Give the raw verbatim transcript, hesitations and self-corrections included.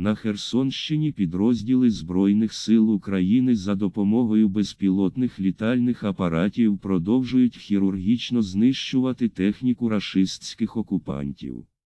На Херсонщині підрозділи Збройних сил України за допомогою безпілотних літальних апаратів продовжують хірургічно знищувати техніку рашистських окупантів.